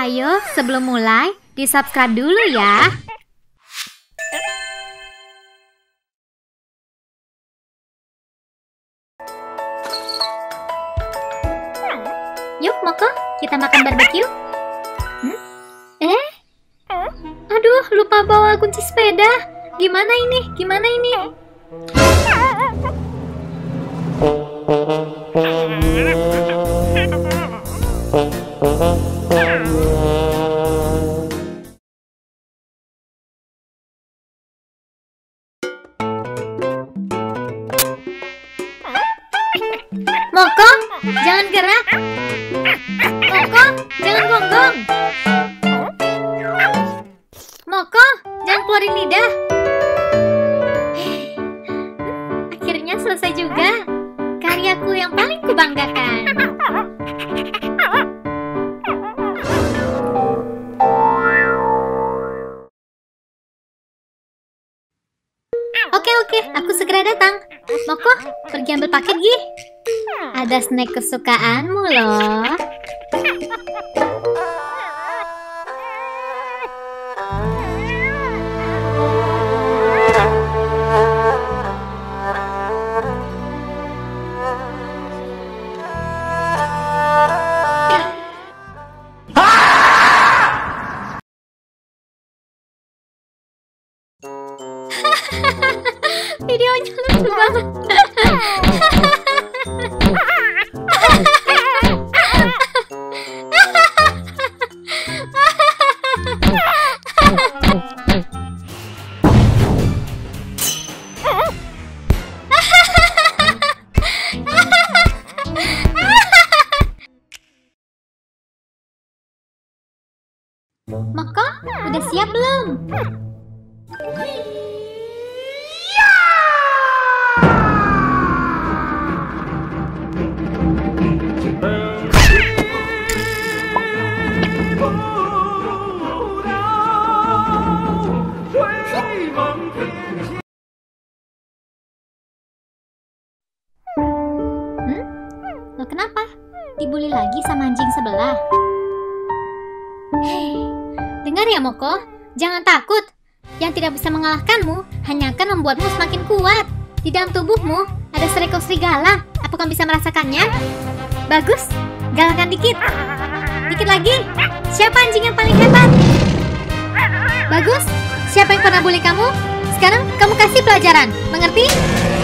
Ayo, sebelum mulai, di-subscribe dulu ya. Yuk, Moco, kita makan barbeque. Aduh, lupa bawa kunci sepeda. Gimana ini? Gimana ini? Moco, jangan gerak. Moco, jangan gonggong. Moco, jangan keluarin lidah. Akhirnya selesai juga karyaku yang paling kubanggakan. Oke, aku segera datang. Moco, pergi ambil paket, Gih. Ada snack kesukaanmu loh. Videonya lucu banget. Moco, udah siap belum? Kenapa? Dibully lagi sama anjing sebelah. Hei, dengar ya Moco, jangan takut. Yang tidak bisa mengalahkanmu hanya akan membuatmu semakin kuat. Di dalam tubuhmu ada seekor serigala. Apa kamu bisa merasakannya? Bagus, galakkan dikit. Dikit lagi. Siapa anjing yang paling hebat? Bagus, siapa yang pernah bully kamu? Sekarang kamu kasih pelajaran, mengerti?